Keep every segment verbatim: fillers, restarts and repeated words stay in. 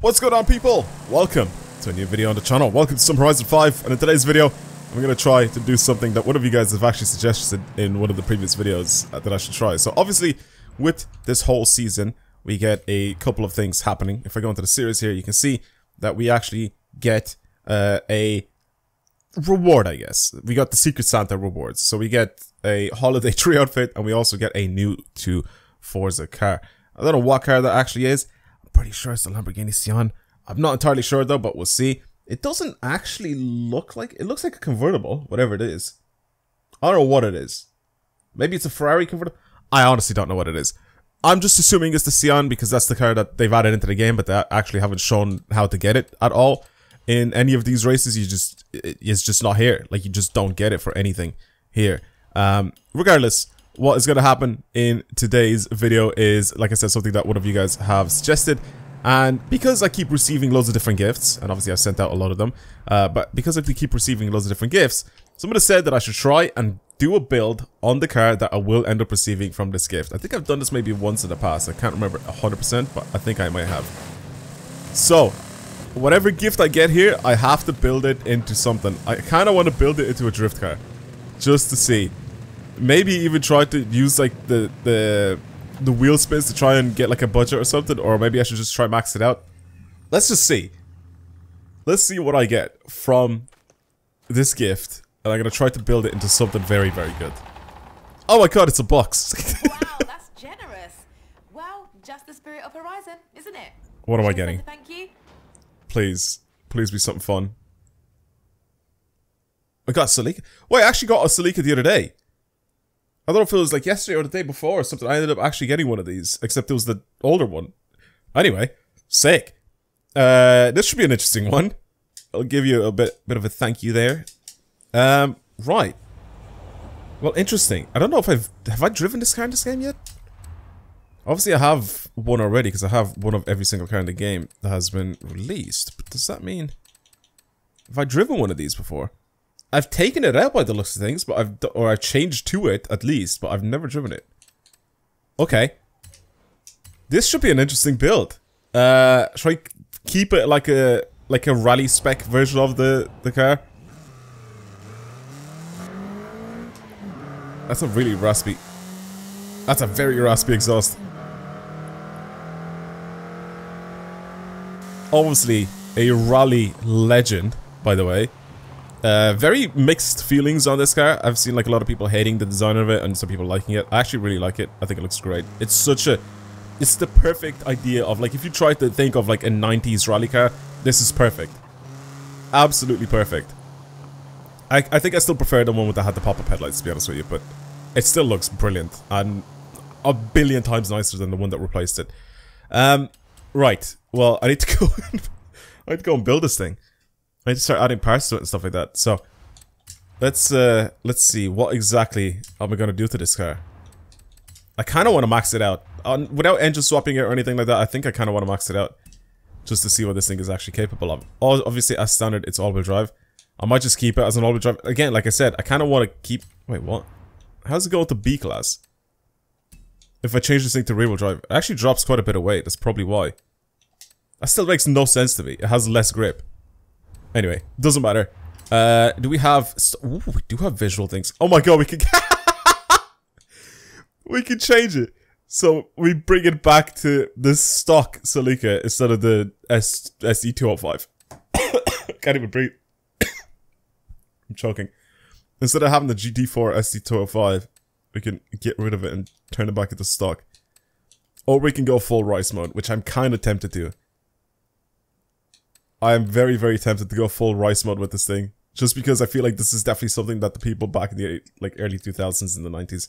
What's going on, people? Welcome to a new video on the channel. Welcome to some Horizon five, and in today's video I'm going to try to do something that one of you guys have actually suggested in one of the previous videos that I should try. So obviously with this whole season we get a couple of things happening. If I go into the series here, you can see that we actually get uh, a reward, I guess. We got the Secret Santa rewards. So we get a holiday tree outfit, and we also get a new to Forza car. I don't know what car that actually is. Pretty sure it's the Lamborghini Sian. I'm not entirely sure though, but we'll see. It doesn't actually look like... It looks like a convertible, whatever it is. I don't know what it is. Maybe it's a Ferrari convertible? I honestly don't know what it is. I'm just assuming it's the Sian because that's the car that they've added into the game, but they actually haven't shown how to get it at all. In any of these races, you just... It's just not here. Like, you just don't get it for anything here. Um, regardless... What is going to happen in today's video is, like I said, something that one of you guys have suggested. And because I keep receiving loads of different gifts, and obviously I've sent out a lot of them, uh, but because I keep receiving loads of different gifts, somebody said that I should try and do a build on the car that I will end up receiving from this gift. I think I've done this maybe once in the past. I can't remember one hundred percent, but I think I might have. So, whatever gift I get here, I have to build it into something. I kind of want to build it into a drift car, just to see. Maybe even try to use like the the the wheel spins to try and get like a budget or something, or maybe I should just try max it out. Let's just see. Let's see what I get from this gift, and I'm gonna try to build it into something very, very good. Oh my god, it's a box. Wow, that's generous. Well, just the spirit of Horizon, isn't it? What am I getting? Thank you. Please, please be something fun. I got Seleka. Wait, I actually got a Seleka the other day. I don't know if it was like yesterday or the day before or something. I ended up actually getting one of these, except it was the older one. Anyway, sick. Uh, this should be an interesting one. I'll give you a bit, bit of a thank you there. Um, right. Well, interesting. I don't know if I've... Have I driven this car in this game yet? Obviously, I have one already, because I have one of every single car in the game that has been released. But does that mean... Have I driven one of these before? I've taken it out by the looks of things, but I've or I've changed to it at least, but I've never driven it. Okay, this should be an interesting build. Uh, should I keep it like a like a rally spec version of the the car? That's a really raspy. That's a very raspy exhaust. Obviously, a rally legend, by the way. Uh, very mixed feelings on this car. I've seen like a lot of people hating the design of it and some people liking it. I actually really like it. I think it looks great. It's such a... It's the perfect idea of like if you try to think of like a nineties rally car, this is perfect. Absolutely perfect. I, I think I still prefer the one that had the pop-up headlights, to be honest with you, but it still looks brilliant and a billion times nicer than the one that replaced it. Um, right. Well, I need to go and I need to go and build this thing. I need to start adding parts to it and stuff like that. So, let's uh, let's see what exactly am I gonna do to this car. I kind of want to max it out on, without engine swapping it or anything like that. I think I kind of want to max it out just to see what this thing is actually capable of. Obviously, as standard, it's all-wheel drive. I might just keep it as an all-wheel drive again. Like I said, I kind of want to keep. Wait, what? How's it go with the B class? If I change this thing to rear-wheel drive, it actually drops quite a bit of weight. That's probably why. That still makes no sense to me. It has less grip. Anyway, doesn't matter. Uh, do we have... Ooh, we do have visual things. Oh my god, we can... we can change it. So, we bring it back to the stock Celica instead of the S T two oh five. Can't even breathe. I'm choking. Instead of having the G T four S T two oh five, we can get rid of it and turn it back into stock. Or we can go full race mode, which I'm kind of tempted to. I am very, very tempted to go full race mode with this thing, just because I feel like this is definitely something that the people back in the like early two thousands and the nineties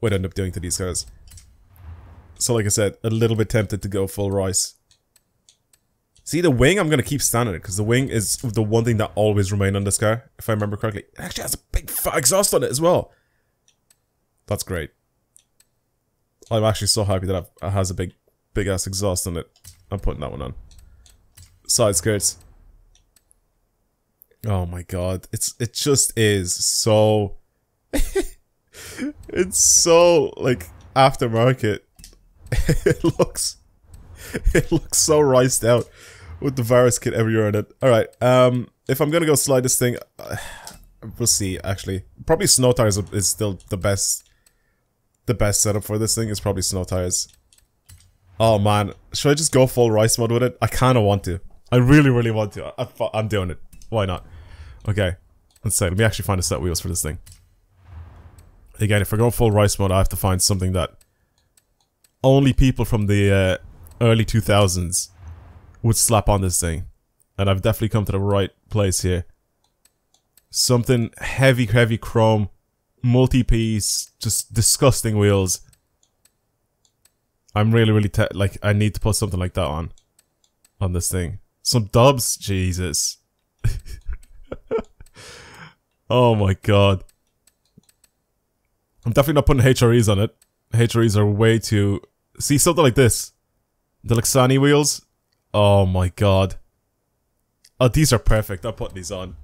would end up doing to these cars. So, like I said, a little bit tempted to go full race. See, the wing, I'm gonna keep standing it because the wing is the one thing that always remained on this car, if I remember correctly. It actually has a big fat exhaust on it as well. That's great. I'm actually so happy that it has a big, big ass exhaust on it. I'm putting that one on. Side skirts. Oh my god, it's it just is so it's so like aftermarket. It looks it looks so riced out. with the virus kit everywhere on it. Alright, um, if I'm gonna go slide this thing, uh, we'll see, actually. Probably snow tires is still the best, the best setup for this thing is probably snow tires. Oh man, should I just go full rice mode with it? I kinda want to. I really, really want to. I, I, I'm doing it. Why not? Okay, let's see. Let me actually find a set of wheels for this thing. Again, if I go full rice mode, I have to find something that only people from the uh, early two thousands would slap on this thing. And I've definitely come to the right place here. Something heavy, heavy chrome, multi-piece, just disgusting wheels. I'm really, really, te like, I need to put something like that on. On this thing. Some dubs? Jesus. Oh my god. I'm definitely not putting H R Es on it. H R Es are way too... See, something like this. The Lexani wheels. Oh my god. Oh, these are perfect. I'll put these on.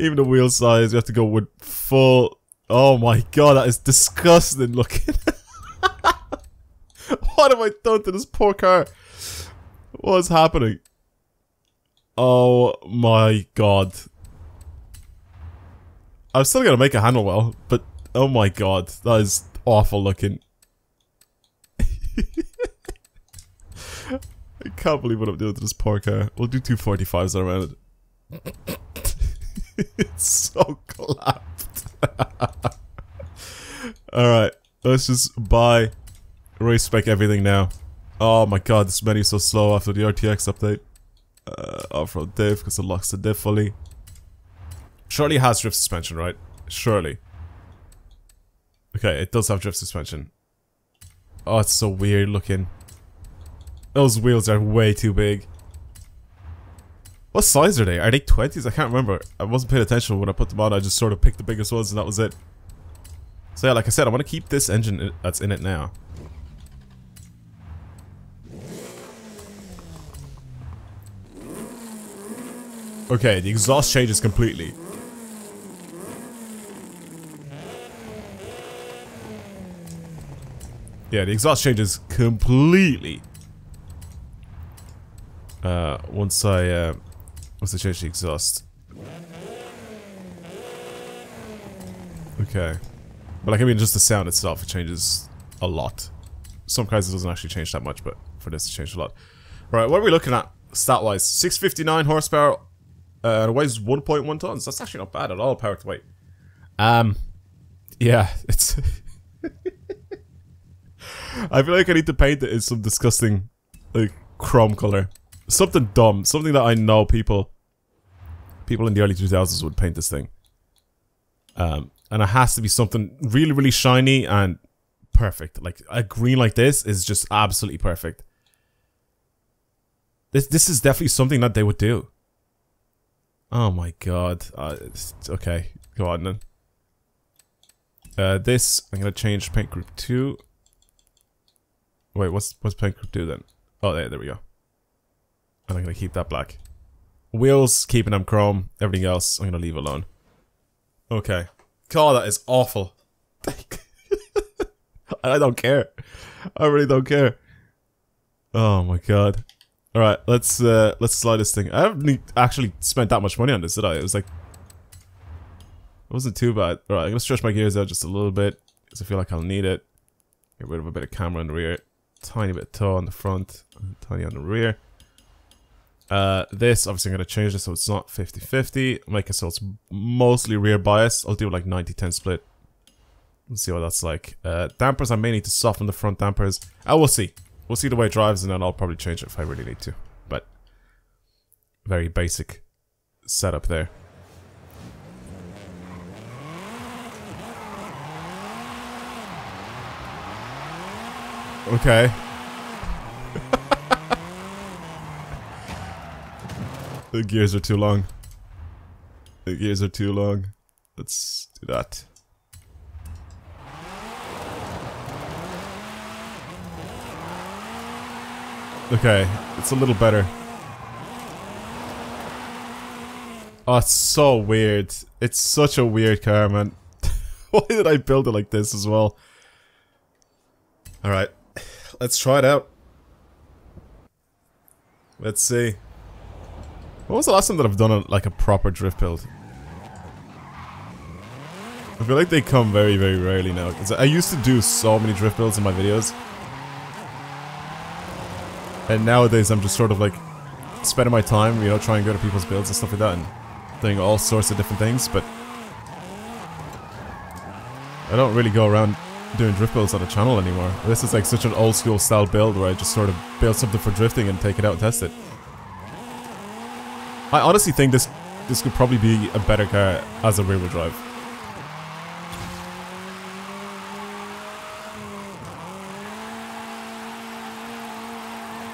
Even the wheel size, we have to go with full... Oh my god, that is disgusting looking. What have I done to this poor car? What's happening? Oh my god. I'm still gonna make it handle well, but oh my god, that is awful looking. I can't believe what I'm doing to this poor car. We'll do two forty-fives around it. It's so clapped. Alright, let's just buy race spec everything now. Oh my god, this menu is so slow after the R T X update. Uh, off-road diff, because it locks the diff fully. Surely it has drift suspension, right? Surely. Okay, it does have drift suspension. Oh, it's so weird looking. Those wheels are way too big. What size are they? Are they twenties? I can't remember. I wasn't paying attention when I put them on. I just sort of picked the biggest ones and that was it. So yeah, like I said, I want to keep this engine that's in it now. Okay, the exhaust changes completely. Yeah, the exhaust changes completely. Uh, once I, uh, once I change the exhaust. Okay. But like, I mean, just the sound itself, it changes a lot. Some kinds it doesn't actually change that much, but for this it changed a lot. Right, what are we looking at stat-wise? six fifty-nine horsepower. Uh, it weighs one point one tons. That's actually not bad at all, power to weight. Um, yeah, it's... I feel like I need to paint it in some disgusting, like, chrome color. Something dumb. Something that I know people... People in the early two thousands would paint this thing. Um, and it has to be something really, really shiny and perfect. Like, a green like this is just absolutely perfect. This, this is definitely something that they would do. Oh my god. Uh, okay, go on then. Uh, this, I'm gonna change paint group two. Wait, what's what's paint group two then? Oh, there, there we go. And I'm gonna keep that black. Wheels, keeping them chrome. Everything else, I'm gonna leave alone. Okay. God, that is awful. I don't care. I really don't care. Oh my god. Alright, let's uh, let's slide this thing. I haven't actually spent that much money on this, did I? It was like... It wasn't too bad. Alright, I'm gonna stretch my gears out just a little bit, because I feel like I'll need it. Get rid of a bit of camera in the rear. Tiny bit of toe on the front. Tiny on the rear. Uh, this, obviously I'm gonna change this so it's not fifty fifty. Make it so it's mostly rear biased. I'll do like ninety ten split. Let's see what that's like. Uh, dampers, I may need to soften the front dampers. I will see. We'll see the way it drives and then I'll probably change it if I really need to. But very basic setup there. Okay. The gears are too long. The gears are too long. Let's do that. Okay, it's a little better. Oh, it's so weird. It's such a weird car, man. Why did I build it like this as well? Alright, let's try it out. Let's see. What was the last time that I've done a, like a proper drift build? I feel like they come very, very rarely now. I used to do so many drift builds in my videos. And nowadays I'm just sort of like spending my time, you know, trying to go to people's builds and stuff like that and doing all sorts of different things, but I don't really go around doing drift builds on the channel anymore. This is like such an old school style build where I just sort of build something for drifting and take it out and test it. I honestly think this this could probably be a better car as a rear-wheel drive.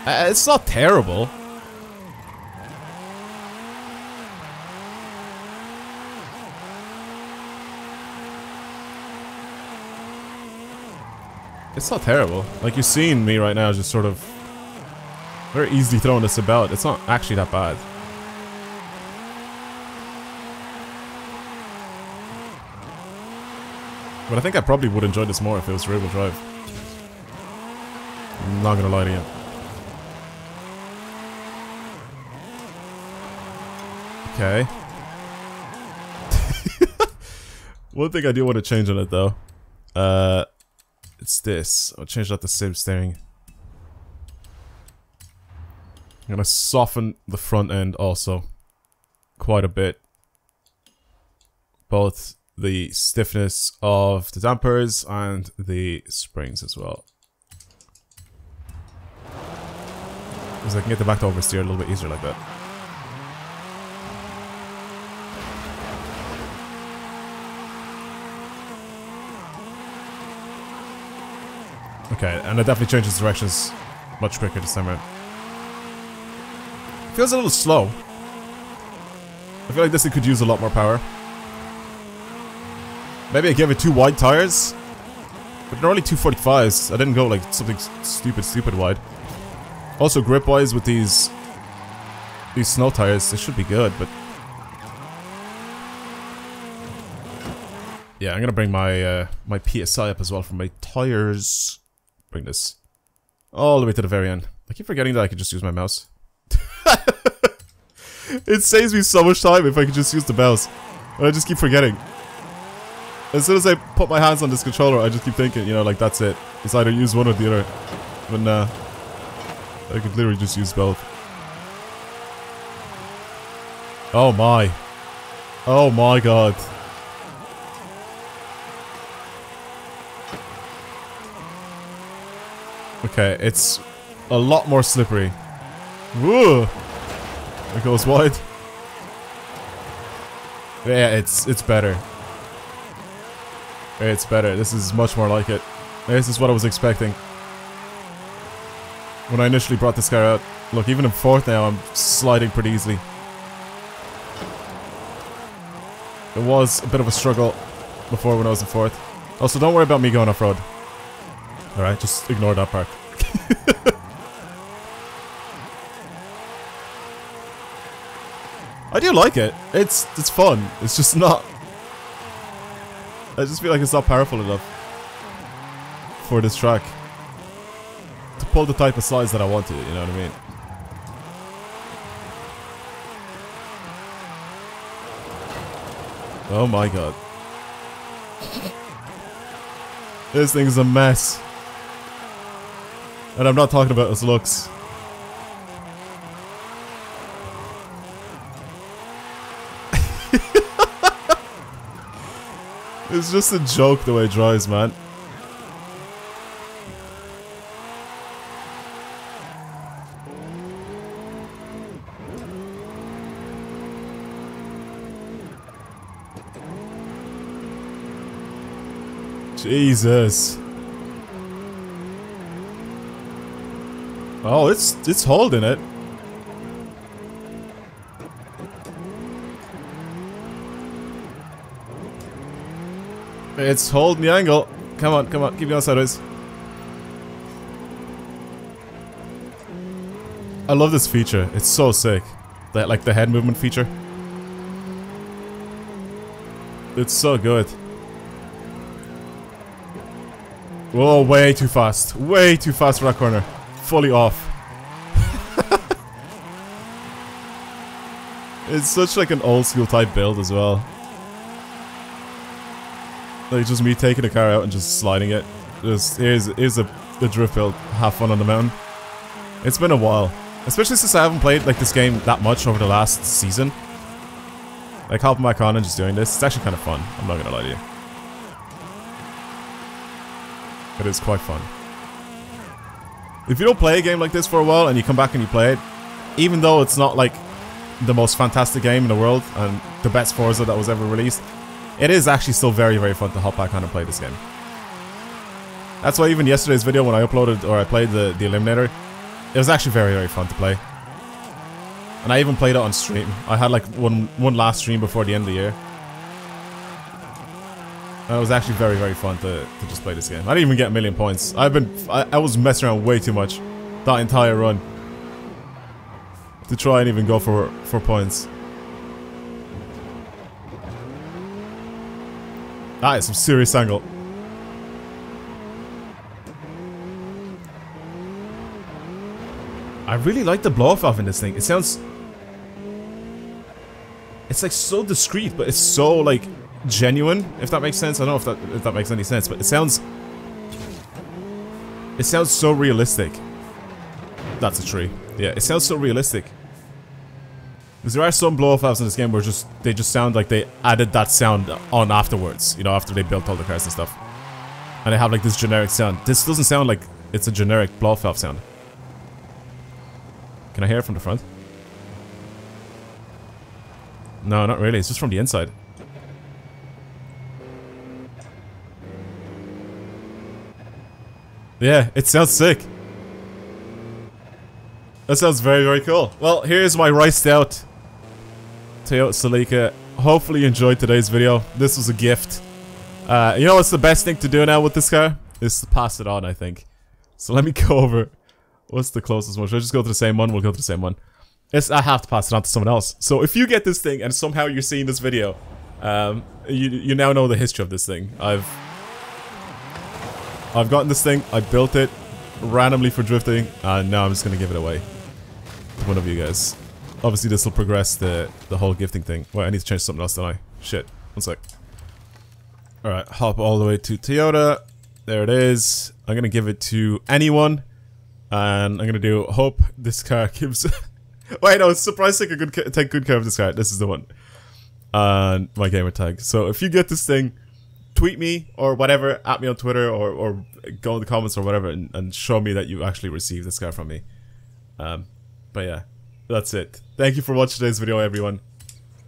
Uh, it's not terrible. It's not terrible. Like, you're seeing me right now just sort of very easily throwing this about. It's not actually that bad. But I think I probably would enjoy this more if it was rear-wheel drive. I'm not gonna lie to you. Okay. One thing I do want to change on it though, uh, it's this. I'll change that to sim steering. I'm gonna soften the front end also, quite a bit. Both the stiffness of the dampers and the springs as well, because I can get the back to oversteer a little bit easier like that. Okay, and it definitely changes directions much quicker this time around. Feels a little slow. I feel like this thing could use a lot more power. Maybe I gave it two wide tires, but they're only two forty-fives. I didn't go like something stupid, stupid wide. Also, grip-wise with these these snow tires, they should be good. But yeah, I'm gonna bring my uh, my P S I up as well for my tires. Bring this all the way to the very end. I keep forgetting that I could just use my mouse. It saves me so much time if I could just use the mouse, and I just keep forgetting. As soon as I put my hands on this controller, I just keep thinking, you know, like, that's it. It's either use one or the other. But nah, I could literally just use both. Oh my. Oh my god. Okay, it's a lot more slippery. Woo! It goes wide. Yeah, it's it's better. It's better. This is much more like it. This is what I was expecting when I initially brought this car out. Look, even in fourth now, I'm sliding pretty easily. It was a bit of a struggle before when I was in fourth. Also, don't worry about me going off-road. Alright, just ignore that part. I do like it. It's it's fun. It's just not... I just feel like it's not powerful enough for this track to pull the type of slides that I want to, you know what I mean? Oh my god. This thing is a mess. And I'm not talking about its looks. It's just a joke the way it drives, man. Jesus. Oh, it's it's holding it. It's holding the angle. Come on, come on, keep going sideways. I love this feature. It's so sick. That, like, the head movement feature. It's so good. Whoa, way too fast. Way too fast for that corner. Fully off. It's such like an old school type build as well. Like just me taking a car out and just sliding it. Just here's here's a, a drift build. Have fun on the mountain. It's been a while, especially since I haven't played like this game that much over the last season. Like hopping back on and just doing this, it's actually kind of fun. I'm not gonna lie to you. It is quite fun. If you don't play a game like this for a while and you come back and you play it, even though it's not like the most fantastic game in the world and the best Forza that was ever released, it is actually still very, very fun to hop back on and play this game. That's why even yesterday's video when I uploaded or I played the, the Eliminator, it was actually very, very fun to play. And I even played it on stream. I had like one, one last stream before the end of the year. And it was actually very, very fun to, to just play this game. I didn't even get a million points. I've been, I, I was messing around way too much that entire run to try and even go for for points. That is some serious angle. I really like the blow-off valve in this thing. It sounds, it's like so discreet, but it's so like genuine, if that makes sense. I don't know if that if that makes any sense, but it sounds it sounds so realistic. That's a tree. Yeah, it sounds so realistic. Because there are some blow-off valves in this game where just they just sound like they added that sound on afterwards. You know, after they built all the cars and stuff, and they have like this generic sound. This doesn't sound like it's a generic blow-off valve sound. Can I hear it from the front? No, not really. It's just from the inside. Yeah, it sounds sick. That sounds very, very cool. Well, here's my riced out Toyota Celica. Hopefully you enjoyed today's video. This was a gift. Uh, you know what's the best thing to do now with this car? Is to pass it on, I think. So let me go over... What's the closest one? Should I just go to the same one? We'll go to the same one. It's, I have to pass it on to someone else. So if you get this thing and somehow you're seeing this video, um, you, you now know the history of this thing. I've... I've gotten this thing, I built it randomly for drifting, and now I'm just gonna give it away to one of you guys. Obviously this will progress the, the whole gifting thing. Wait, I need to change something else, don't I? Shit. One sec. Alright, hop all the way to Toyota. There it is. I'm gonna give it to anyone. And I'm gonna do hope this car gives. Wait, no, surprise! Take a good, take good care of this car. This is the one. And uh, my gamer tag. So if you get this thing, tweet me or whatever at me on Twitter or or go in the comments or whatever and, and show me that you actually received this car from me. Um, but yeah, that's it. Thank you for watching today's video, everyone.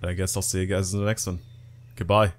And I guess I'll see you guys in the next one. Goodbye.